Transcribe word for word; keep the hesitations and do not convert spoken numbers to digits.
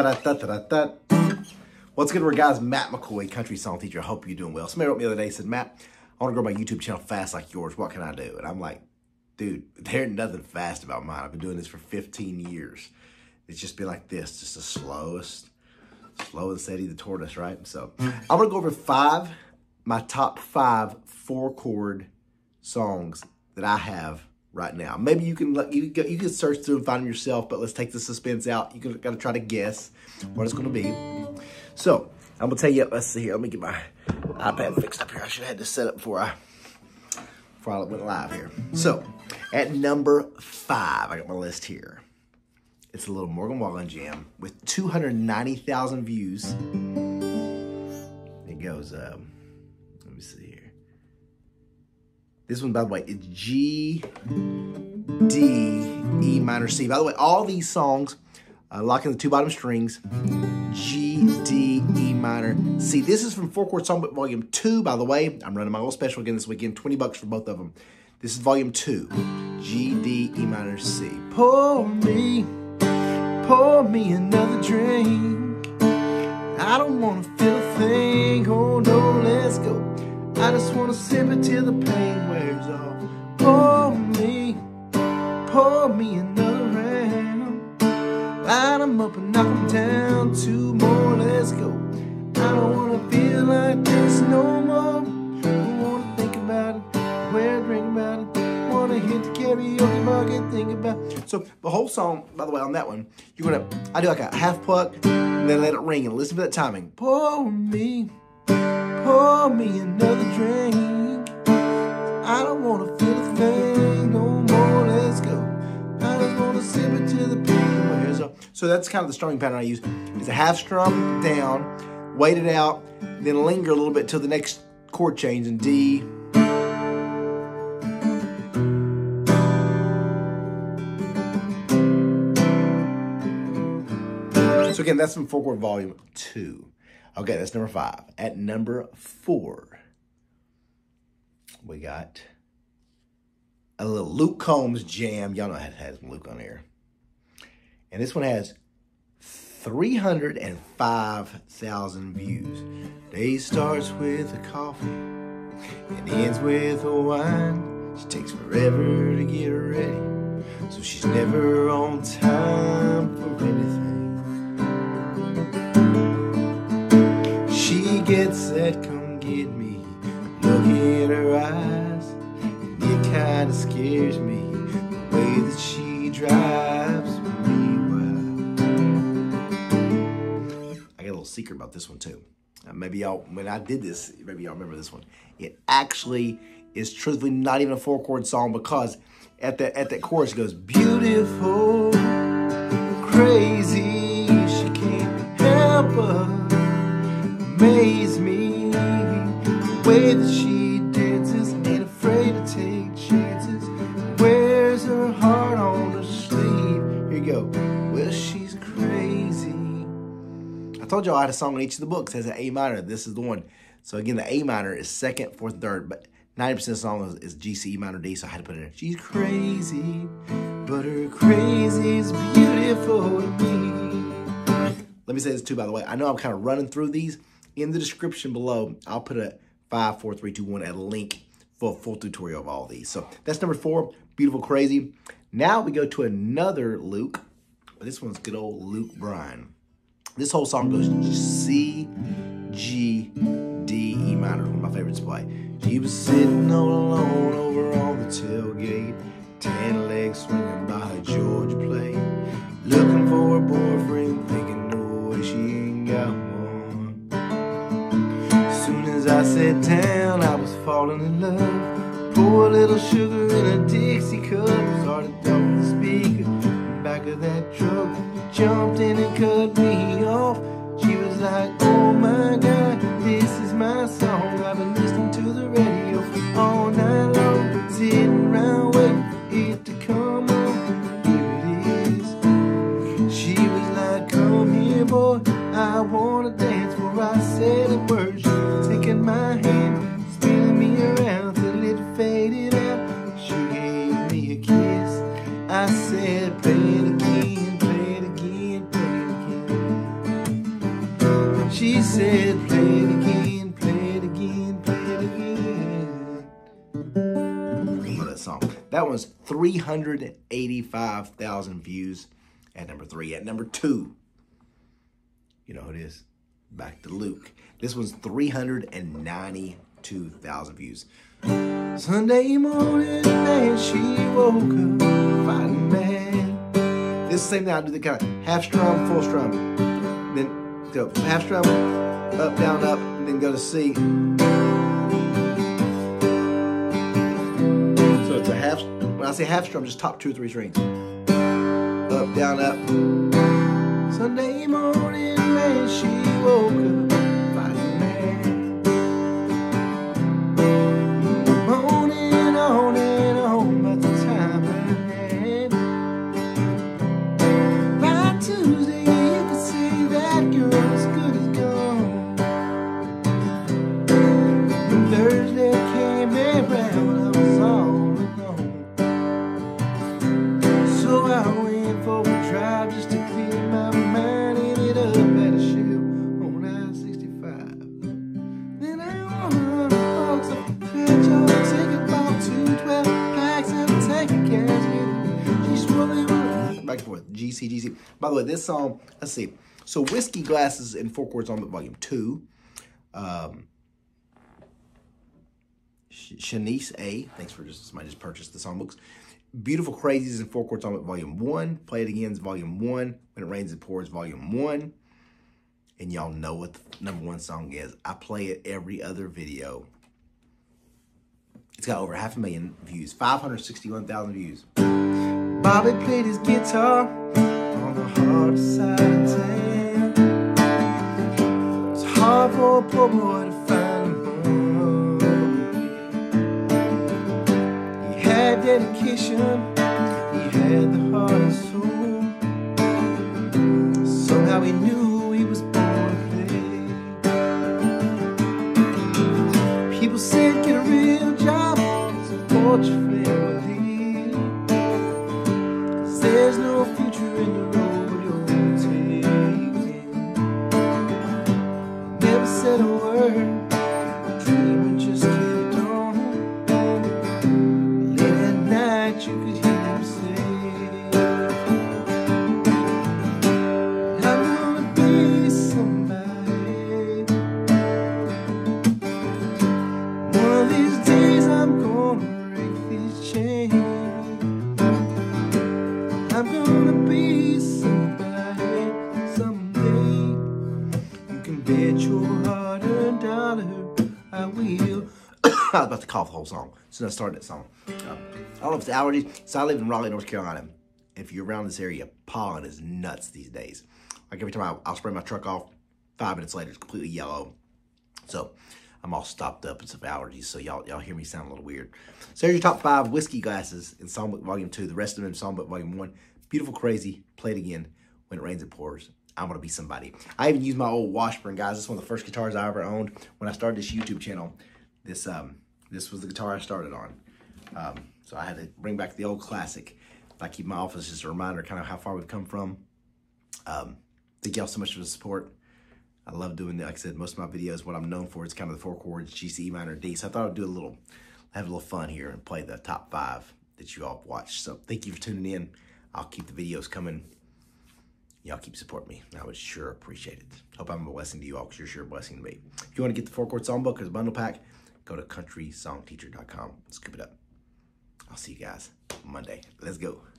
Da-da-da-da-da-da. What's good, we're guys? Matt McCoy, country song teacher. I hope you're doing well. Somebody wrote me the other day, said, Matt, I want to grow my YouTube channel fast like yours. What can I do? And I'm like, dude, there ain't nothing fast about mine. I've been doing this for fifteen years. It's just been like this, just the slowest, slow and steady, the tortoise, right? So I'm going to go over five, my top five four-chord songs that I have right now. Maybe you can look, you can, you can search through and find them yourself, but let's take the suspense out. You got to try to guess what it's going to be. So I'm going to tell you, let's see here. Let me get my iPad fixed up here. I should have had this set up before I, before I went live here. So at number five, I got my list here. It's a little Morgan Wallen jam with two hundred ninety thousand views. It goes, um, let me see here. This one, by the way, it's G, D, E minor, C. By the way, all these songs, uh, locking the two bottom strings, G, D, E minor, C. This is from four-chord songbook volume two, by the way. I'm running my little special again this weekend, twenty bucks for both of them. This is volume two, G, D, E minor, C. Pour me, pour me another drink. I don't want to feel a thing, oh no, let's go. I just want to sip it till the pain wears off. Pour me, pour me another round. Light 'em up and knock 'em down. Two more, let's go. I don't want to feel like this no more. Don't want to think about it, wear a drink about it. Want to hit the karaoke market, think about it. So the whole song, by the way, on that one, you're going to, I do like a half pluck and then let it ring and listen to that timing. Pour me, pour me another drink. I don't want to feel a thing no more, let's go. I just want to sip it till the pain wears off. So that's kind of the strumming pattern I use. It's a half strum down, wait it out, then linger a little bit till the next chord change in D. So again, that's from four-chord volume two. Okay, that's number five. At number four, we got a little Luke Combs jam. Y'all know I had some Luke on here. And this one has three hundred five thousand views. Day starts with a coffee and ends with a wine. She takes forever to get ready, so she's never on time for anything. Gets that come get me look in her eyes, and it kind of scares me the way that she drives me wild. I got a little secret about this one too. Uh, maybe y'all, when I did this, maybe y'all remember this one. It actually is truthfully not even a four chord song, because at the at that chorus it goes beautiful, crazy, she can't help us. Amaze me, the way that she dances, ain't afraid to take chances, wears her heart on her sleeve. Here you go. Well, she's crazy. I told y'all I had a song in each of the books that has an A minor. This is the one. So again, the A minor is second, fourth, and third, but ninety percent of the song is, is G, C, E minor, D, so I had to put it in. She's crazy, but her crazy's beautiful to me. Let me say this too, by the way. I know I'm kind of running through these. In the description below, I'll put a five, four, three, two, one at a link for a full tutorial of all these. So that's number four, Beautiful Crazy. Now we go to another Luke. This one's good old Luke Bryan. This whole song goes C, G, D, E minor, one of my favorites to play. She was sitting all alone over on the tailgate, tan legs swinging by her George plate, looking for a boyfriend, thinking no way she ain't got one. I sat down, I was falling in love. Pour a little sugar in a Dixie cup. Started throwing the speaker in the back of that truck. Jumped in and cut me off. She was like, oh my God, this is my song. I've been listening to the radio all night long, sitting around waiting for it to come on. Here it is. She was like, come here, boy, I wanna dance. Before I said a word, in my hand, spinning me around till it faded out. She gave me a kiss. I said, play it again, play it again, play it again. She said, play it again, play it again, play it again. I love that song. That one's three hundred eighty-five thousand views at number three. At number two, you know who it is? Back to Luke. This one's three hundred ninety-two thousand views. Sunday morning, and she woke up fighting mad. This same thing, I do the kind of half strum, full strum. Then go half strum, up, down, up, and then go to C. So it's a half, when I say half strum, just top two or three strings. Up, down, up. Sunday morning, man, she woke up fighting mad. Moaning on and on about the time I had. By Tuesday, you could see that girl as good as gone. And Thursday came around, I was all alone. So I went for a drive just to clear my mind. Back and forth, G, C, G, C. By the way, this song, let's see. So, Whiskey Glasses in four chords on volume two. Um, Shanice A, thanks for just, somebody just purchased the songbooks. Beautiful Crazies in four chords on volume one. Play It Again is volume one. When It Rains It Pours, volume one. And y'all know what the number one song is. I play it every other video. It's got over half a million views, five hundred sixty-one thousand views. Bobby played his guitar on the hard side of town. It's hard for a poor boy to find a home. He had dedication, he had the heart and soul. Somehow he knew he was born to play. People said, get a real job, it's a fortune. There's no future in the road you're taking. Never said a word, the dreamer just kept on. Late at night you could hear him say, I'm gonna be somebody. One of these days I'm gonna break these chains. I'm gonna be somebody someday. You can bet your hard-earned dollar I will. I was about to cough the whole song as soon as I started that song. Um, I don't know if it's allergies. So I live in Raleigh, North Carolina. If you're around this area, pollen is nuts these days. Like every time I, I'll spray my truck off, five minutes later it's completely yellow. So I'm all stopped up with some allergies, so y'all y'all hear me sound a little weird. So here's your top five Whiskey Glasses in Songbook Volume two. The rest of them in Songbook Volume one. Beautiful Crazy, Play It Again, When It Rains It Pours, I'm Gonna Be Somebody. I even used my old Washburn, guys. This is one of the first guitars I ever owned. When I started this YouTube channel, this um this was the guitar I started on. Um, so I had to bring back the old classic. I keep my office as a reminder kind of how far we've come from. Um, thank y'all so much for the support. I love doing that. Like I said, most of my videos, what I'm known for is kind of the four chords, G, C, E minor, D. So I thought I'd do a little, have a little fun here and play the top five that you all watched. So thank you for tuning in. I'll keep the videos coming. Y'all keep supporting me. I would sure appreciate it. Hope I'm a blessing to you all because you're sure a blessing to me. If you want to get the four chord songbook or the bundle pack, go to country song teacher dot com. Scoop it up. I'll see you guys Monday. Let's go.